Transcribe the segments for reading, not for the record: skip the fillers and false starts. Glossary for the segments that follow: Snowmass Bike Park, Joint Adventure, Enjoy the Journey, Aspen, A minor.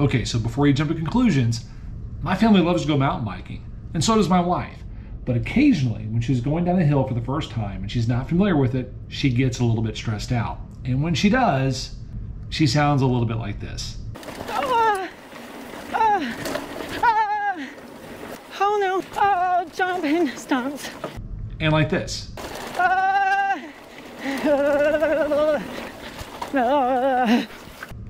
Okay, so before you jump to conclusions, my family loves to go mountain biking, and so does my wife. But occasionally, when she's going down a hill for the first time and she's not familiar with it, she gets a little bit stressed out. And when she does, she sounds a little bit like this. Oh no, jumping stumps. And like this.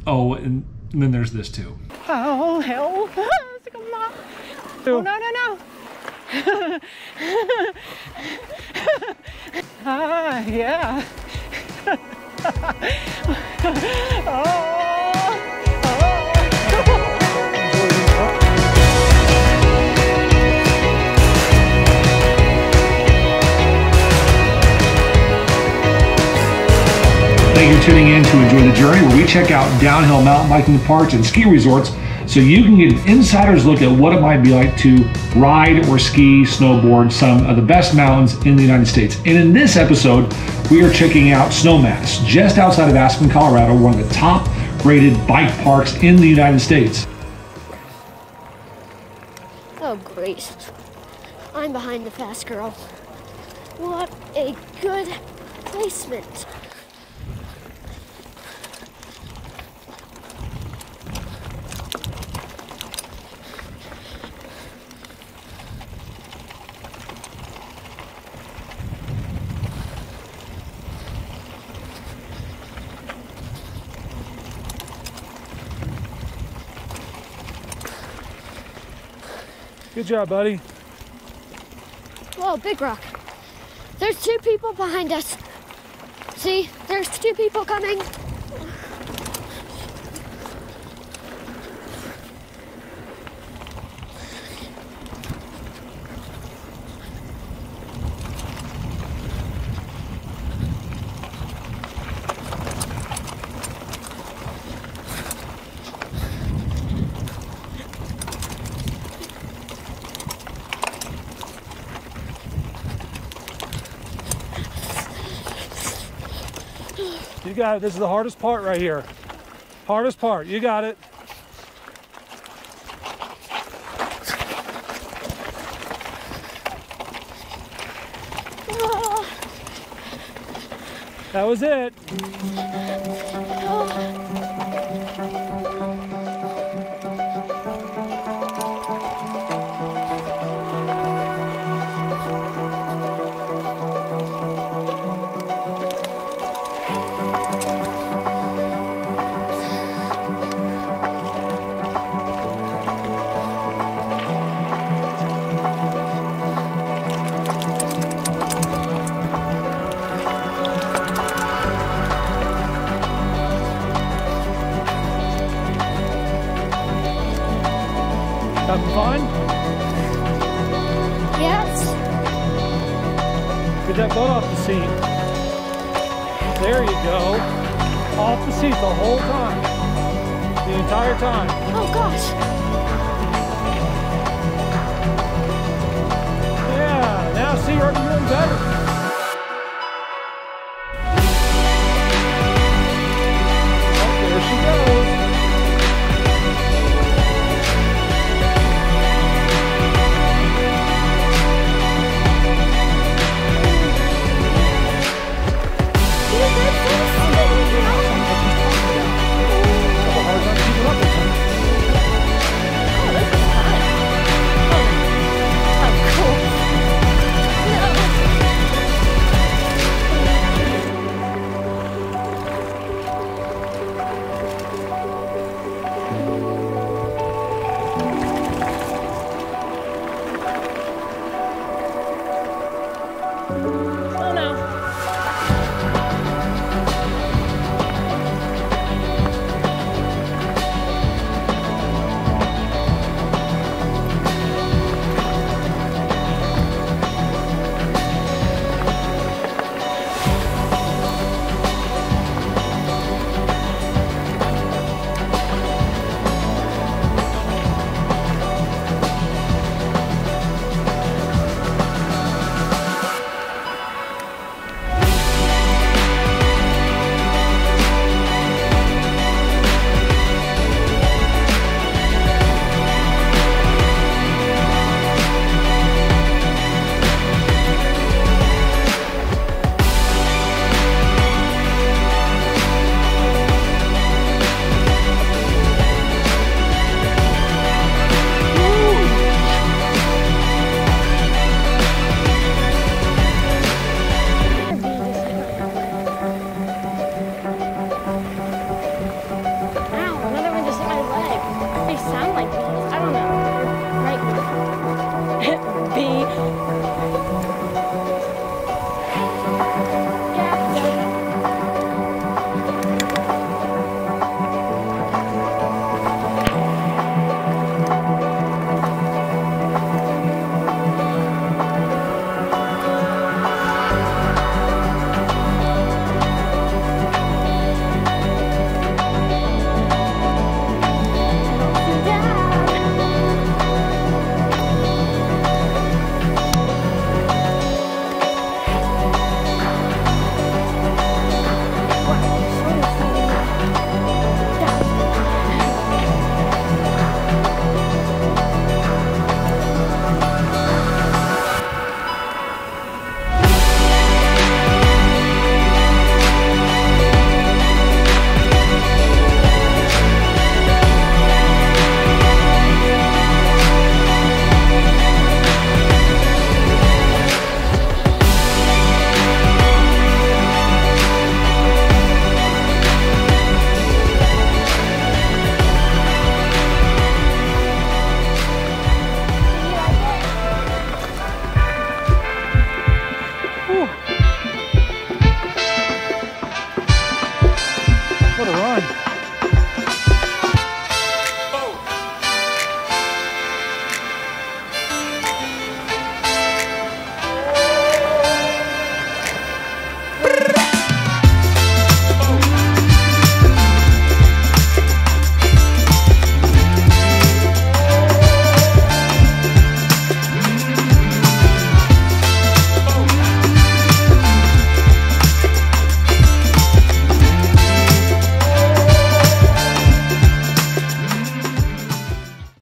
Oh, and then there's this too. Oh, hell. Oh, no, no, no. Ah, yeah. Oh. Thank you for tuning in to Enjoy the Journey, where we check out downhill mountain biking parks and ski resorts so you can get an insider's look at what it might be like to ride or ski, snowboard some of the best mountains in the United States. And in this episode, we are checking out Snowmass, just outside of Aspen, Colorado, one of the top-rated bike parks in the United States. Oh, great. I'm behind the fast girl. What a good placement. Good job, buddy. Whoa, big rock. There's two people behind us. See, there's two people coming. You got it. This is the hardest part right here. Hardest part. You got it. Oh. That was it. Having fun? Yes. Get that butt off the seat. There you go. Off the seat the whole time. The entire time. Oh gosh. Yeah, now see, you're doing better.